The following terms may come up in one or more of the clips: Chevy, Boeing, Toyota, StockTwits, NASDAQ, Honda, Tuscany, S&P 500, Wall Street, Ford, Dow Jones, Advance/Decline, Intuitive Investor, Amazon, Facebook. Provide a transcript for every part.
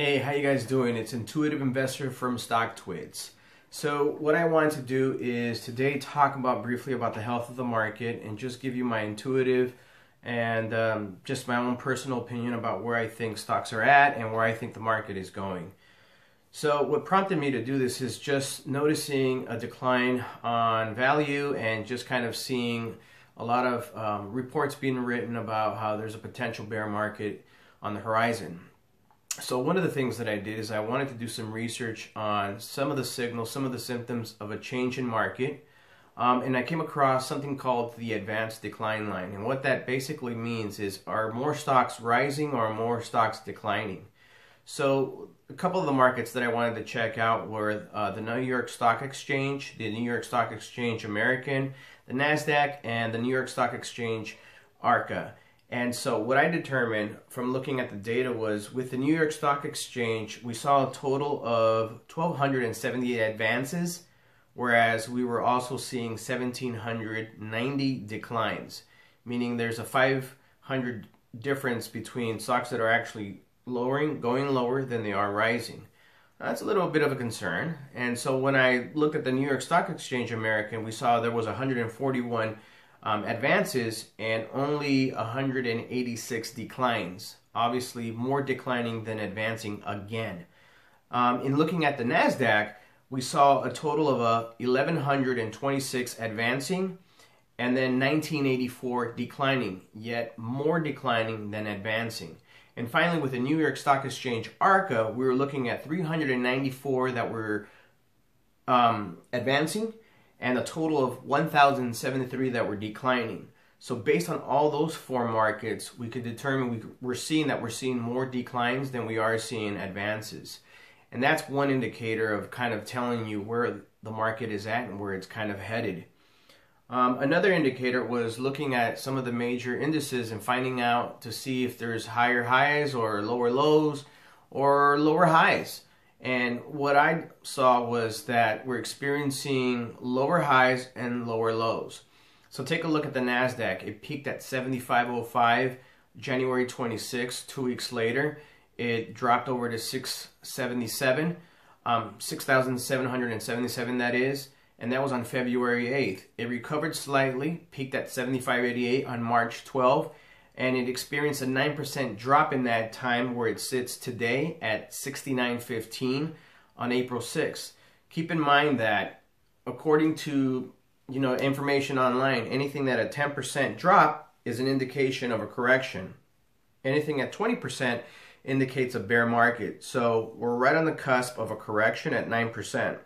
Hey, how you guys doing? It's Intuitive Investor from StockTwits. So what I wanted to do is today talk about briefly about the health of the market and just give you my intuitive and just my own personal opinion about where I think stocks are at and where I think the market is going. So what prompted me to do this is just noticing a decline on value and just kind of seeing a lot of reports being written about how there's a potential bear market on the horizon. So one of the things that I did is I wanted to do some research on some of the signals, some of the symptoms of a change in market, and I came across something called the advanced decline line. And what that basically means is, are more stocks rising or are more stocks declining? So a couple of the markets that I wanted to check out were the New York Stock Exchange, the New York Stock Exchange American, the NASDAQ, and the New York Stock Exchange ARCA. And so what I determined from looking at the data was, with the New York Stock Exchange, we saw a total of 1,278 advances, whereas we were also seeing 1,790 declines, meaning there's a 500 difference between stocks that are actually lowering, going lower, than they are rising. Now, that's a little bit of a concern. And so when I looked at the New York Stock Exchange American, we saw there was 141 advances and only 186 declines. Obviously more declining than advancing again. In looking at the NASDAQ, we saw a total of 1,126 advancing and then 1,984 declining, yet more declining than advancing. And finally, with the New York Stock Exchange ARCA, we were looking at 394 that were advancing and a total of 1,073 that were declining. So based on all those four markets, we could determine we're seeing more declines than we are seeing advances. And that's one indicator of kind of telling you where the market is at and where it's kind of headed. Another indicator was looking at some of the major indices and finding out to see if there's higher highs or lower lows or lower highs. And what I saw was that we're experiencing lower highs and lower lows. So take a look at the NASDAQ. It peaked at 75.05 January 26, 2 weeks later. It dropped over to 677, 6,777 that is, and that was on February 8th. It recovered slightly, peaked at 75.88 on March 12th. And it experienced a 9% drop in that time, where it sits today at 69.15 on April 6th. Keep in mind that, according to information online, anything that a 10% drop is an indication of a correction. Anything at 20% indicates a bear market. So we're right on the cusp of a correction at 9%.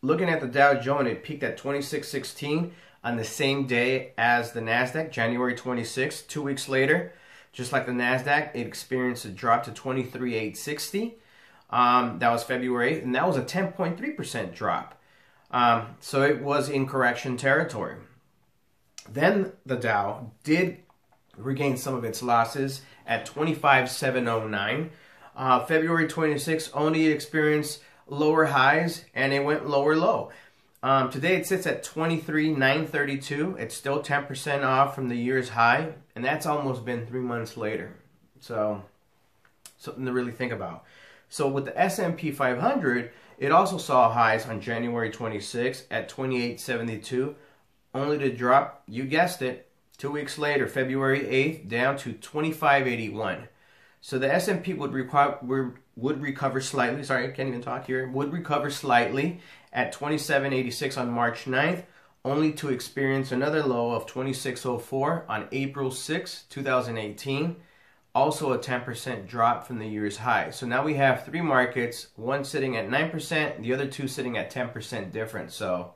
Looking at the Dow Jones, it peaked at 26.16 on the same day as the NASDAQ, January 26, 2 weeks later. Just like the NASDAQ, it experienced a drop to 23,860. That was February 8th, and that was a 10.3% drop. So it was in correction territory. Then the Dow did regain some of its losses at 25,709. February 26th, only experienced lower highs, and it went lower low. Today it sits at 23,932. It's still 10% off from the year's high, and that's almost been 3 months later. So something to really think about. So with the S&P 500, it also saw highs on January 26 at 2872, only to drop, you guessed it, 2 weeks later, February 8th, down to 2581. So the S&P would recover slightly. Sorry, I can't even talk here. Would recover slightly at 27.86 on March 9th, only to experience another low of 26.04 on April 6, 2018. Also a 10% drop from the year's high. So now we have three markets, one sitting at 9%, the other two sitting at 10% difference. So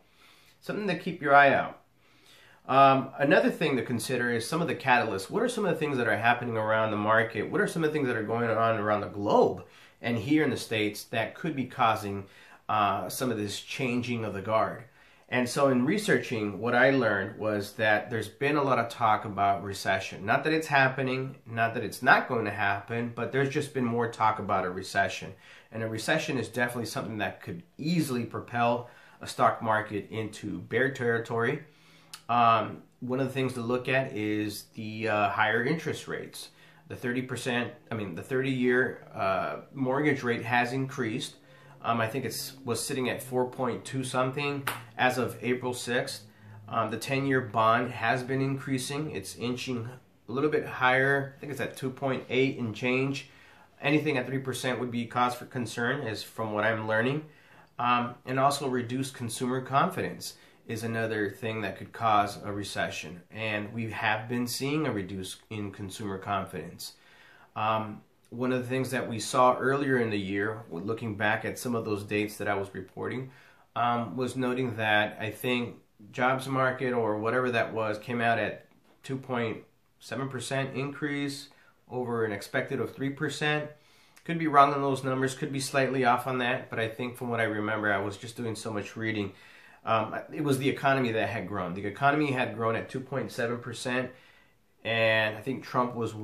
something to keep your eye out. Another thing to consider is some of the catalysts. What are some of the things that are happening around the market? What are some of the things that are going on around the globe and here in the States that could be causing some of this changing of the guard? And so in researching, what I learned was that there's been a lot of talk about recession. Not that it's happening, not that it's not going to happen, but there's just been more talk about a recession. And a recession is definitely something that could easily propel a stock market into bear territory. One of the things to look at is the higher interest rates. The 30-year mortgage rate has increased. I think it was sitting at 4.2 something as of April 6th. The 10-year bond has been increasing. It's inching a little bit higher. I think it's at 2.8 and change. Anything at 3% would be cause for concern, is from what I'm learning. And also reduced consumer confidence is another thing that could cause a recession. And we have been seeing a reduce in consumer confidence. One of the things that we saw earlier in the year, looking back at some of those dates that I was reporting, was noting that I think jobs market or whatever that was came out at 2.7% increase over an expected of 3%. Could be wrong on those numbers, could be slightly off on that, but I think from what I remember, I was just doing so much reading. It was the economy that had grown. The economy had grown at 2.7%, and I think Trump was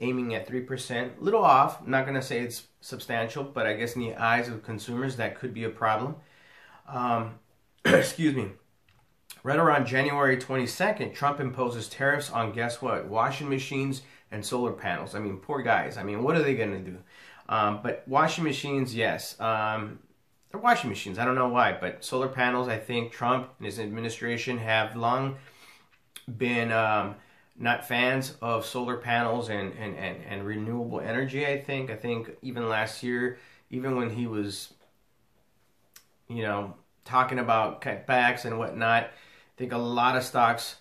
aiming at 3%. Little off, I'm not going to say it's substantial, but I guess in the eyes of consumers, that could be a problem. Excuse me. Right around January 22nd, Trump imposes tariffs on, guess what, washing machines and solar panels. I mean, poor guys. I mean, what are they going to do? But washing machines, yes. They're washing machines. I don't know why, but solar panels, I think Trump and his administration have long been not fans of solar panels and renewable energy, I think. I think even last year, even when he was, you know, talking about cutbacks and whatnot, I think a lot of stocks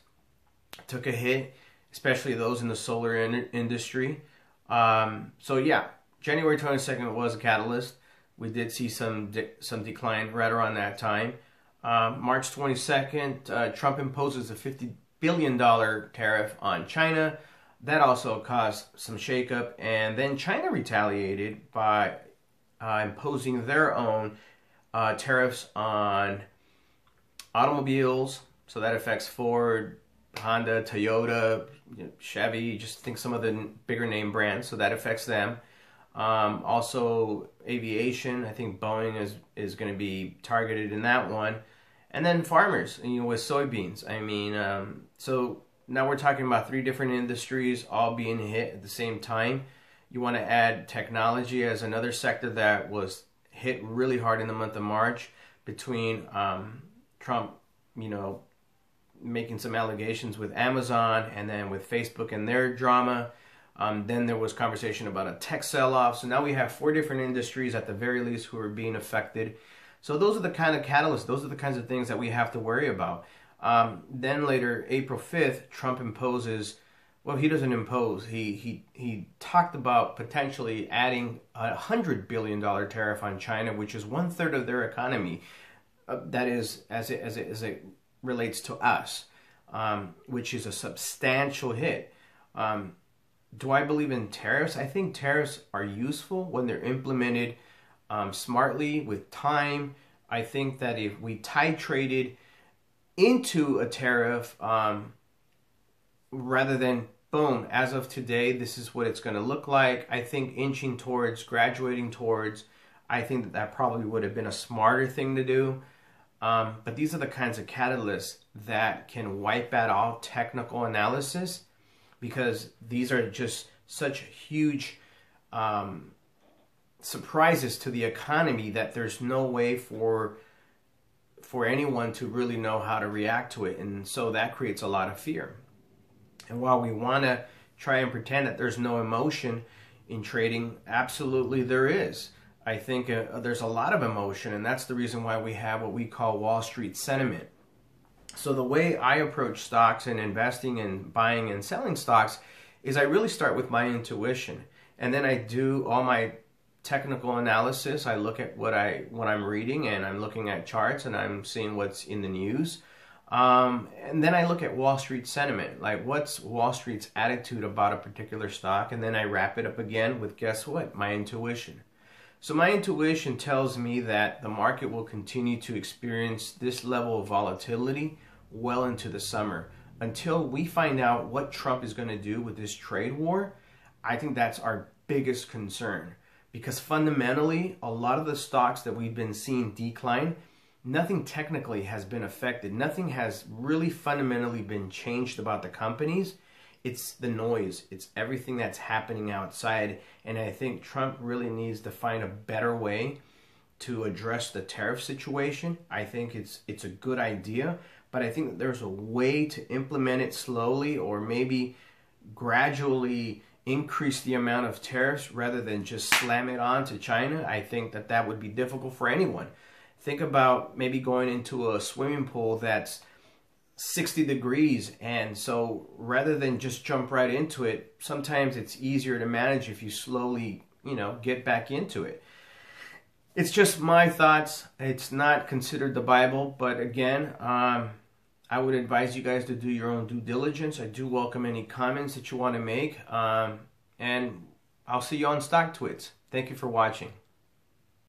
took a hit, especially those in the solar industry. So yeah, January 22nd was a catalyst. We did see some decline right around that time. March 22nd, Trump imposes a $50 billion tariff on China. That also caused some shakeup. And then China retaliated by imposing their own tariffs on automobiles. So that affects Ford, Honda, Toyota, Chevy, just think some of the bigger name brands. So that affects them. Also aviation, I think Boeing is going to be targeted in that one. And then farmers, you know, with soybeans. I mean, so now we're talking about three different industries all being hit at the same time. You want to add technology as another sector that was hit really hard in the month of March between Trump, you know, making some allegations with Amazon and then with Facebook and their drama. Then there was conversation about a tech sell-off. So now we have four different industries at the very least who are being affected. So those are the kind of catalysts. Those are the kinds of things that we have to worry about. Then later, April 5th, Trump imposes, well, he doesn't impose. He talked about potentially adding a $100 billion tariff on China, which is 1/3 of their economy. That is, as it relates to us, which is a substantial hit. Do I believe in tariffs? I think tariffs are useful when they're implemented smartly with time. I think that if we titrated into a tariff rather than boom, as of today, this is what it's going to look like. I think inching towards, graduating towards, I think that probably would have been a smarter thing to do. But these are the kinds of catalysts that can wipe out all technical analysis, because these are just such huge surprises to the economy that there's no way for anyone to really know how to react to it. And so that creates a lot of fear. And while we want to try and pretend that there's no emotion in trading, absolutely there is. I think there's a lot of emotion, and that's the reason why we have what we call Wall Street sentiment. So the way I approach stocks and investing and buying and selling stocks is I really start with my intuition, and then I do all my technical analysis. I look at what I'm reading, and I'm looking at charts, and I'm seeing what's in the news. And then I look at Wall Street sentiment, like what's Wall Street's attitude about a particular stock, and then I wrap it up again with, guess what, my intuition. So my intuition tells me that the market will continue to experience this level of volatility well into the summer. Until we find out what Trump is going to do with this trade war, I think that's our biggest concern. Because fundamentally, a lot of the stocks that we've been seeing decline, nothing technically has been affected. Nothing has really fundamentally been changed about the companies. It's the noise. It's everything that's happening outside. And I think Trump really needs to find a better way to address the tariff situation. I think it's a good idea, but I think that there's a way to implement it slowly, or maybe gradually increase the amount of tariffs rather than just slam it on to China. I think that that would be difficult for anyone. Think about maybe going into a swimming pool that's 60 degrees, and so rather than just jump right into it, sometimes it's easier to manage if you slowly, you know, get back into it. It's just my thoughts. It's not considered the Bible, but again, I would advise you guys to do your own due diligence. I do welcome any comments that you want to make, and I'll see you on StockTwits. Thank you for watching.